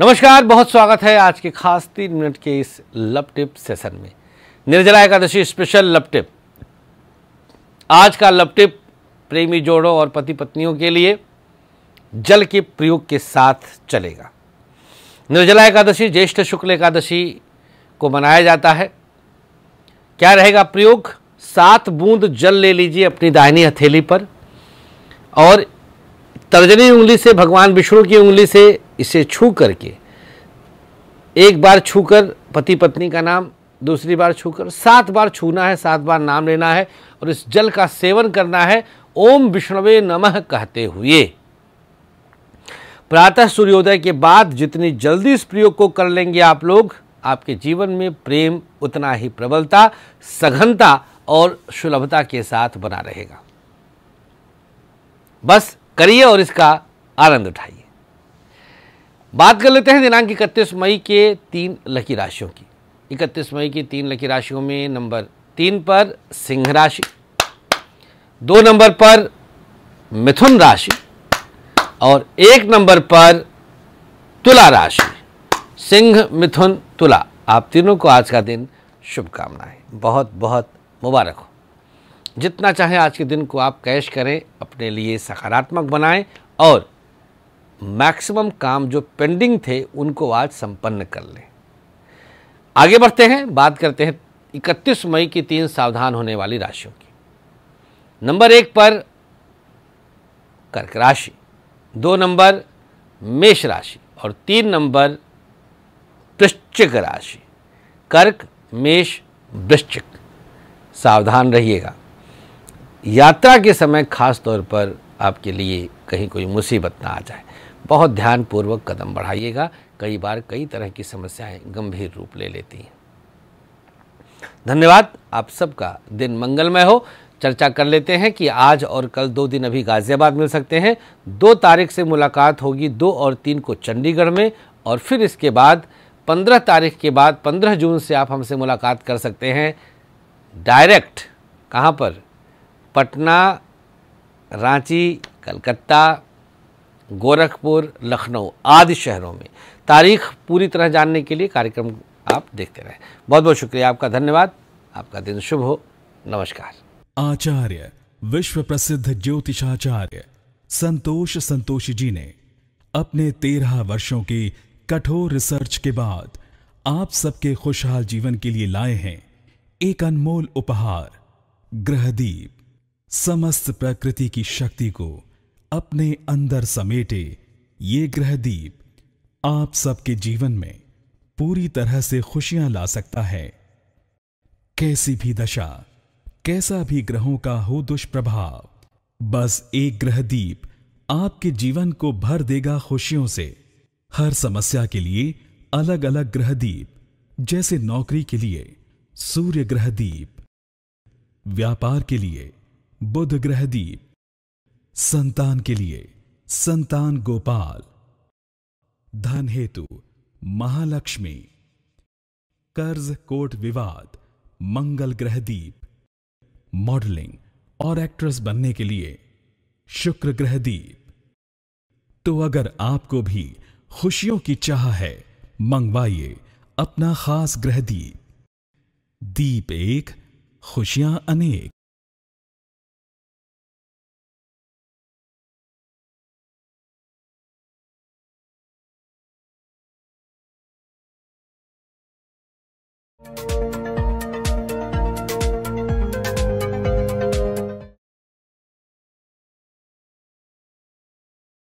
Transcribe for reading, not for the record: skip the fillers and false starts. नमस्कार, बहुत स्वागत है आज के खास 3 मिनट के इस लव टिप सेशन में। Nirjala Ekadashi special love tip. आज का लव टिप प्रेमी जोड़ों और पति पत्नियों के लिए जल के प्रयोग के साथ चलेगा। निर्जला एकादशी ज्येष्ठ शुक्ल एकादशी को मनाया जाता है। क्या रहेगा प्रयोग? 7 बूंद जल ले लीजिए अपनी दाहिनी हथेली पर और तर्जनी उंगली से, भगवान विष्णु की उंगली से इसे छू करके, एक बार छूकर पति पत्नी का नाम, दूसरी बार छूकर 7 बार छूना है, 7 बार नाम लेना है और इस जल का सेवन करना है ओम विष्णवे नमः कहते हुए। प्रातः सूर्योदय के बाद जितनी जल्दी इस प्रयोग को कर लेंगे आप लोग, आपके जीवन में प्रेम उतना ही प्रबलता, सघनता और सुलभता के साथ बना रहेगा। बस करिए और इसका आनंद उठाइए। बात कर लेते हैं दिनांक 31 मई के 3 लकी राशियों की। 31 मई की 3 लकी राशियों में नंबर 3 पर सिंह राशि, 2 नंबर पर मिथुन राशि और 1 नंबर पर तुला राशि। सिंह, मिथुन, तुला, आप तीनों को आज का दिन शुभकामनाएं, बहुत बहुत मुबारक हो। जितना चाहें आज के दिन को आप कैश करें, अपने लिए सकारात्मक बनाएं और मैक्सिमम काम जो पेंडिंग थे उनको आज संपन्न कर लें। आगे बढ़ते हैं, बात करते हैं 31 मई की 3 सावधान होने वाली राशियों की। नंबर 1 पर कर्क राशि, 2 नंबर मेष राशि और 3 नंबर वृश्चिक राशि। कर्क, मेष, वृश्चिक, सावधान रहिएगा। यात्रा के समय खास तौर पर आपके लिए कहीं कोई मुसीबत ना आ जाए, बहुत ध्यानपूर्वक कदम बढ़ाइएगा। कई बार कई तरह की समस्याएं गंभीर रूप ले लेती हैं। धन्यवाद, आप सबका दिन मंगलमय हो। चर्चा कर लेते हैं कि आज और कल 2 दिन अभी गाज़ियाबाद मिल सकते हैं। 2 तारीख से मुलाकात होगी, 2 और 3 को चंडीगढ़ में, और फिर इसके बाद 15 तारीख के बाद 15 जून से आप हमसे मुलाकात कर सकते हैं डायरेक्ट। कहाँ पर? पटना, रांची, कलकत्ता, गोरखपुर, लखनऊ आदि शहरों में। तारीख पूरी तरह जानने के लिए कार्यक्रम आप देखते रहें। बहुत बहुत शुक्रिया आपका, धन्यवाद। आपका दिन शुभ हो। नमस्कार। आचार्य विश्व प्रसिद्ध ज्योतिषाचार्य संतोष संतोषी जी ने अपने 13 वर्षों की कठोर रिसर्च के बाद आप सबके खुशहाल जीवन के लिए लाए हैं एक अनमोल उपहार, ग्रहदीप। समस्त प्रकृति की शक्ति को अपने अंदर समेटे ये ग्रहदीप आप सबके जीवन में पूरी तरह से खुशियां ला सकता है। कैसी भी दशा, कैसा भी ग्रहों का हो दुष्प्रभाव, बस एक ग्रहदीप आपके जीवन को भर देगा खुशियों से। हर समस्या के लिए अलग अलग ग्रहदीप, जैसे नौकरी के लिए सूर्य ग्रहदीप, व्यापार के लिए बुध ग्रहदीप, संतान के लिए संतान गोपाल, धन हेतु महालक्ष्मी, कर्ज कोर्ट विवाद मंगल ग्रहदीप, मॉडलिंग और एक्ट्रेस बनने के लिए शुक्र ग्रहदीप। तो अगर आपको भी खुशियों की चाह है, मंगवाइए अपना खास ग्रहदीप। दीप एक, खुशियां अनेक।